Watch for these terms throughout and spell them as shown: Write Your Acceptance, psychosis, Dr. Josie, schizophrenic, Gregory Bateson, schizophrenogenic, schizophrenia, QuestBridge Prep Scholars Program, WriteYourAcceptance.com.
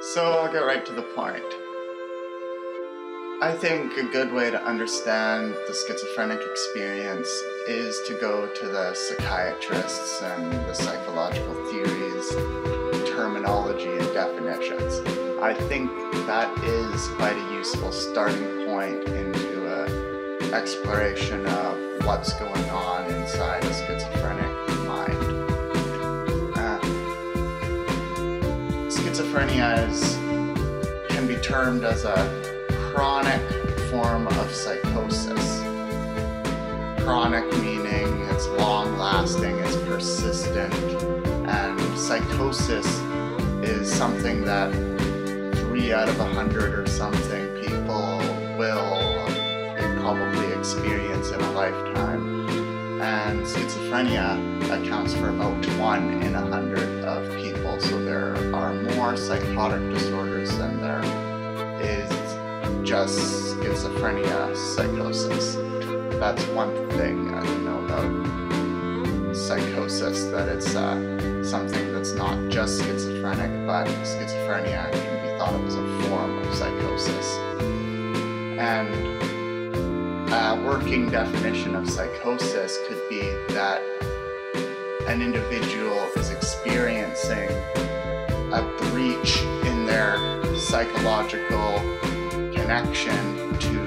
So I'll get right to the point. I think a good way to understand the schizophrenic experience is to go to the psychiatrists and the psychological theories, terminology, and definitions. I think that is quite a useful starting point into an exploration of what's going on inside a schizophrenic mind. Schizophrenia can be termed as a chronic form of psychosis. Chronic meaning it's long-lasting, it's persistent, and psychosis is something that 3 out of 100 or something people will probably experience in a lifetime, and schizophrenia accounts for about 1 in 100 of people, so there are more psychotic disorders than there is just schizophrenia, psychosis. That's one thing I know about psychosis, that it's something that's not just schizophrenic, but schizophrenia can be thought of as a form of psychosis. And a working definition of psychosis could be that an individual is experiencing a breach in their psychological connection to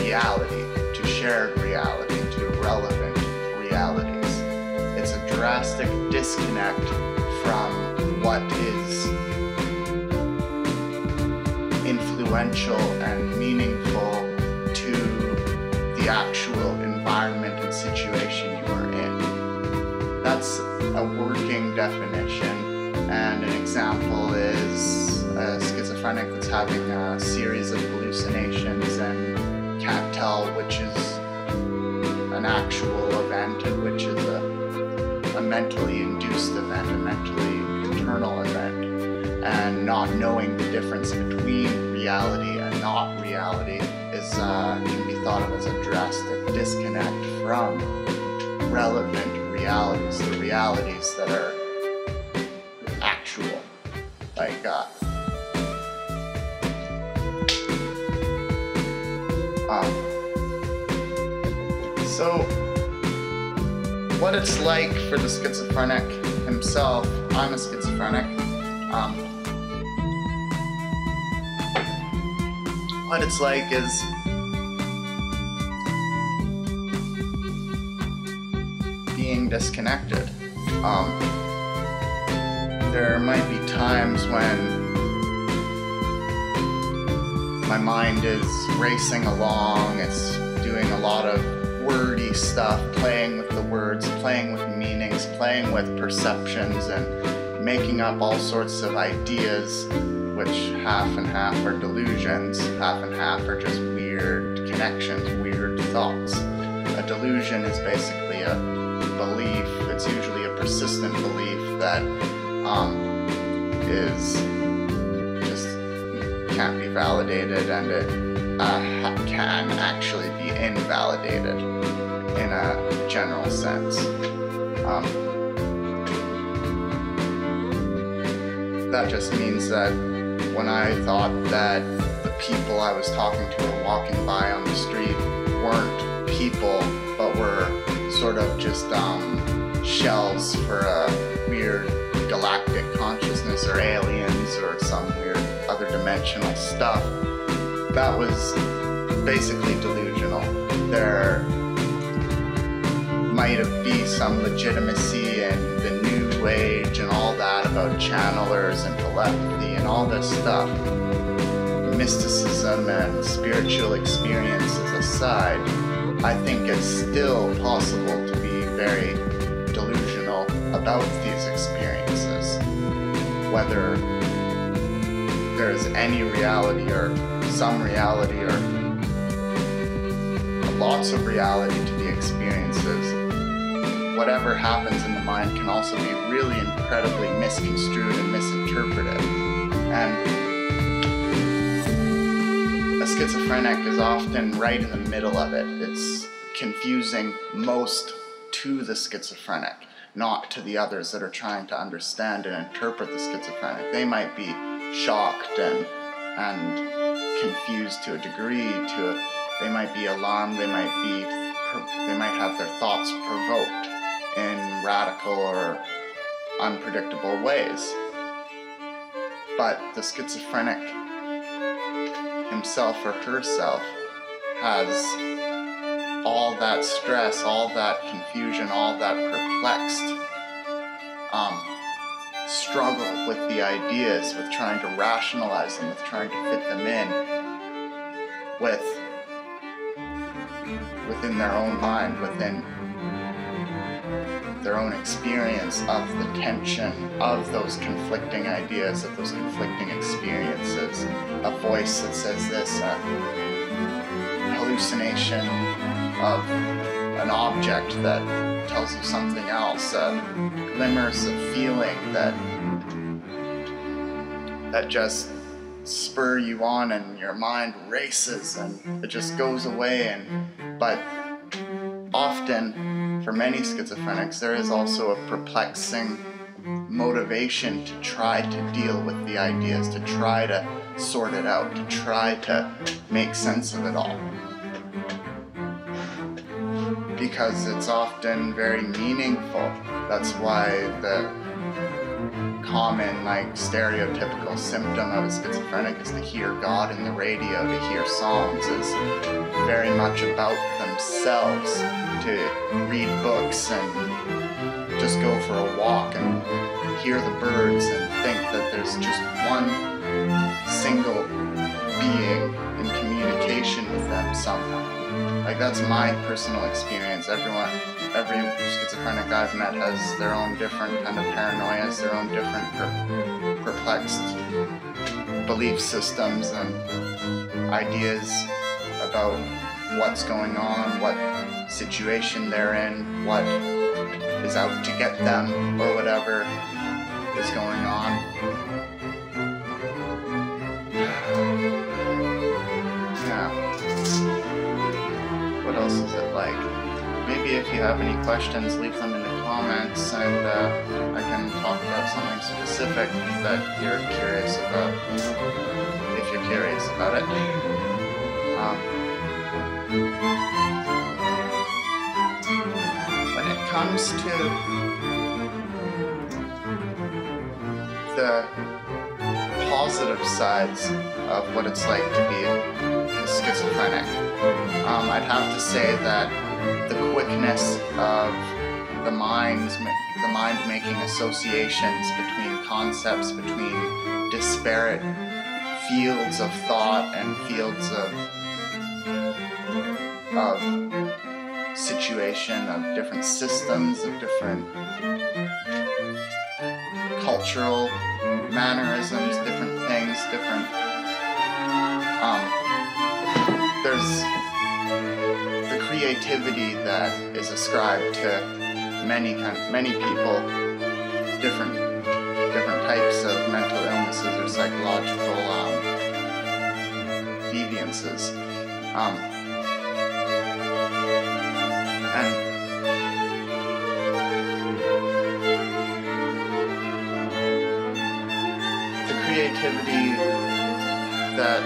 reality, to shared reality, to relevant realities. It's a drastic disconnect from what is influential and meaningful to the actual environment and situation you are in. That's a working definition, and an example is a schizophrenic that's having a series of hallucinations and can't tell which is an actual event and which is a mentally induced event, a mentally internal event. And not knowing the difference between reality and not reality is can be thought of as a drastic disconnect from relevant realities, the realities that are actual, like So what it's like for the schizophrenic himself, I'm a schizophrenic, what it's like is being disconnected. There might be times when my mind is racing along, it's doing a lot of wordy stuff, playing with the words, playing with meanings, playing with perceptions, and making up all sorts of ideas, which half and half are delusions, half and half are just weird connections, weird thoughts. A delusion is basically a belief, it's usually a persistent belief that can't be validated, and it can actually be invalidated in a general sense. That just means that when I thought that the people I was talking to or walking by on the street weren't people, but were sort of just shells for a weird galactic consciousness or aliens or some weird other dimensional stuff, that was basically delusional. There might be some legitimacy in the new age and all that about channelers and telepathy and all this stuff. Mysticism and spiritual experiences aside, I think it's still possible to be very delusional about these experiences, whether there's any reality or some reality or lots of reality to the experiences. Whatever happens in the mind can also be really incredibly misconstrued and misinterpreted. And a schizophrenic is often right in the middle of it. It's confusing most to the schizophrenic. not to the others that are trying to understand and interpret the schizophrenic. They might be shocked and confused to a degree, they might be alarmed, they might have their thoughts provoked in radical or unpredictable ways. But the schizophrenic himself or herself has all that stress, all that confusion, all that perplexed struggle with the ideas, with trying to rationalize them, with trying to fit them in, within their own mind, within their own experience of the tension of those conflicting ideas, of those conflicting experiences. A voice that says this, a hallucination of an object that tells you something else, glimmers of feeling that just spur you on, and your mind races and it just goes away. But often, for many schizophrenics, there is also a perplexing motivation to try to deal with the ideas, to try to sort it out, to try to make sense of it all. Because it's often very meaningful. That's why the common, stereotypical symptom of a schizophrenic is to hear God in the radio, to hear songs, is very much about themselves, to read books and just go for a walk and hear the birds and think that there's just one single being in communication with them somehow. That's my personal experience. Every schizophrenic I've met has their own different kind of paranoias, their own different perplexed belief systems and ideas about what's going on, what situation they're in, what is out to get them, or whatever is going on. Yeah. What else is it like? Maybe if you have any questions, leave them in the comments, and I can talk about something specific that you're curious about, if you're curious about it. When it comes to the positive sides of what it's like to be a schizophrenic, I'd have to say that the quickness of the mind making associations between concepts, between disparate fields of thought and fields of situation, of different systems, of different cultural mannerisms, different things, different, there's the creativity that is ascribed to many people, different types of mental illnesses or psychological deviances. And the creativity that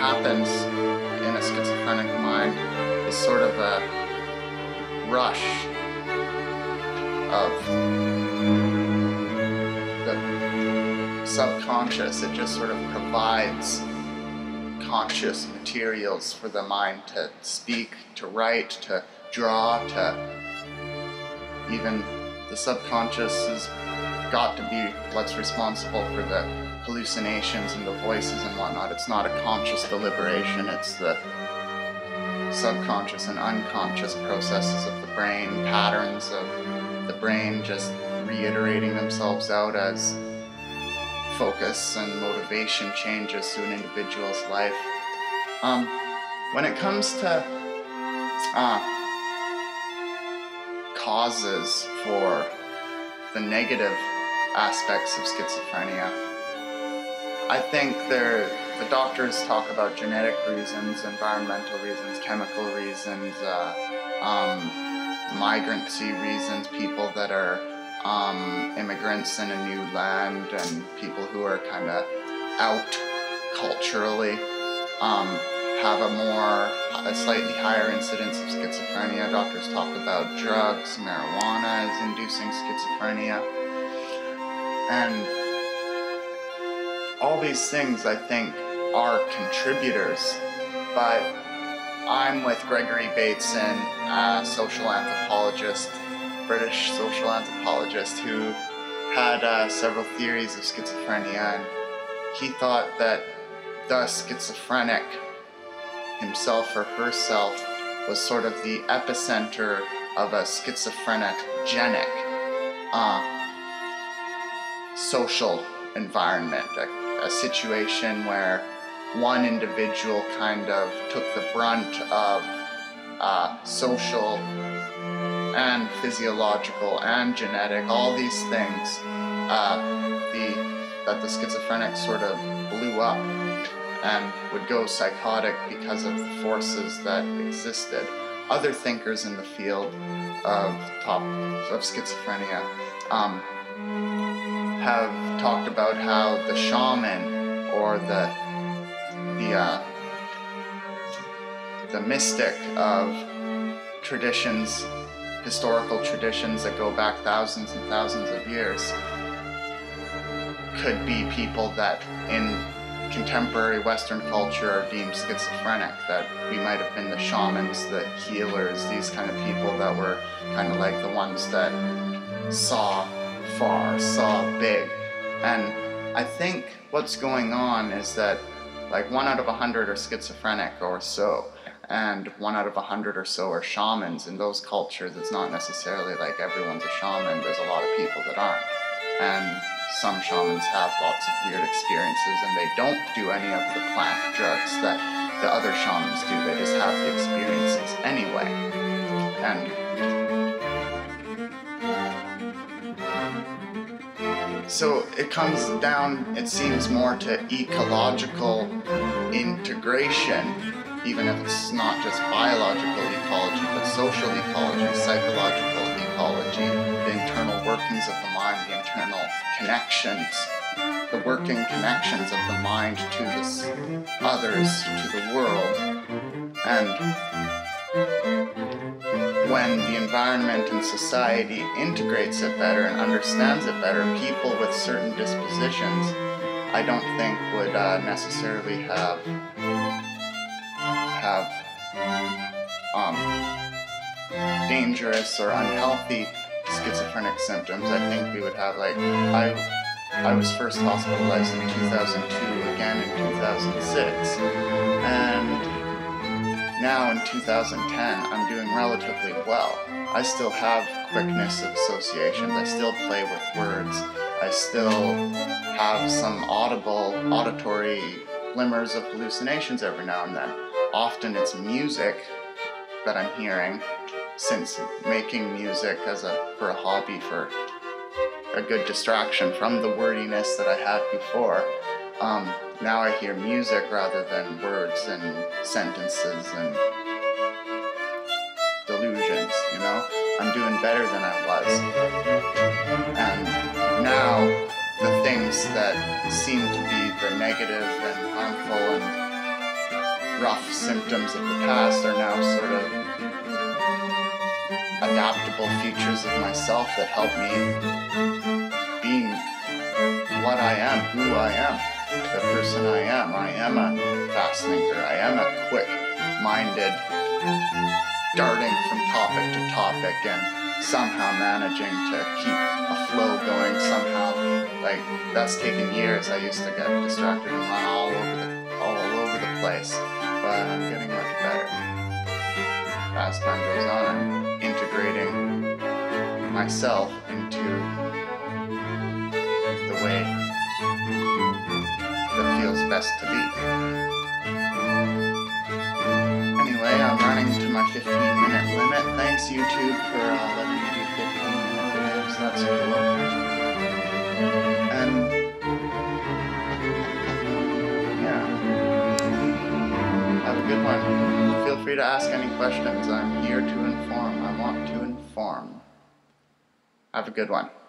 happens in a schizophrenic mind is sort of a rush of the subconscious. It just sort of provides conscious materials for the mind to speak, to write, to draw, to even the subconscious has got to be what's responsible for the hallucinations and the voices and whatnot. It's not a conscious deliberation, it's the subconscious and unconscious processes of the brain, patterns of the brain just reiterating themselves out as focus and motivation changes to an individual's life. When it comes to causes for the negative aspects of schizophrenia, I think the doctors talk about genetic reasons, environmental reasons, chemical reasons, migrancy reasons, people that are immigrants in a new land, and people who are kind of out culturally have a slightly higher incidence of schizophrenia. Doctors talk about drugs, marijuana is inducing schizophrenia. And all these things, I think, are contributors, but I'm with Gregory Bateson, a social anthropologist, British social anthropologist, who had several theories of schizophrenia, and he thought that the schizophrenic himself or herself was sort of the epicenter of a schizophrenogenic social environment, a situation where one individual kind of took the brunt of social and physiological and genetic, all these things, that the schizophrenic sort of blew up and would go psychotic because of the forces that existed. Other thinkers in the field of schizophrenia have talked about how the shaman or the mystic of traditions, historical traditions that go back thousands and thousands of years, could be people that in contemporary Western culture are deemed schizophrenic, that we might have been the shamans, the healers, these kind of people that were kind of like the ones that saw far, saw big. And I think what's going on is that like 1 out of 100 are schizophrenic or so, and 1 out of 100 or so are shamans. In those cultures, it's not necessarily like everyone's a shaman. There's a lot of people that aren't. And some shamans have lots of weird experiences, and they don't do any of the plant drugs that the other shamans do. They just have the experiences anyway. And so it comes down, it seems, more to ecological integration, even if it's not just biological ecology, but social ecology, psychological ecology, the internal workings of the mind, the internal connections, the working connections of the mind to the others, to the world. And when the environment and society integrates it better and understands it better, people with certain dispositions, I don't think would necessarily have dangerous or unhealthy schizophrenic symptoms. I think we would have, like, I was first hospitalized in 2002, again in 2006, and now in 2010 I'm doing relatively well. I still have quickness of associations, I still play with words, I still have some auditory glimmers of hallucinations every now and then. Often it's music that I'm hearing, since making music for a hobby, for a good distraction from the wordiness that I had before, now I hear music rather than words and sentences and delusions, you know? I'm doing better than I was. And now the things that seem to be the negative and harmful and rough symptoms of the past are now sort of adaptable features of myself that help me be what I am, who I am, the person I am. I am a fast thinker. I am a quick-minded, darting from topic to topic and somehow managing to keep a flow going somehow. Like, that's taken years. I used to get distracted and run all over the place, but I'm getting much better. As time goes on, integrating myself into the way that feels best to be. Anyway, I'm running to my 15-minute limit. Thanks, YouTube, for letting me do 15-minute videos. That's cool. And yeah, have a good one. Feel free to ask any questions. I'm here to inform. I want to inform. farm. Have a good one.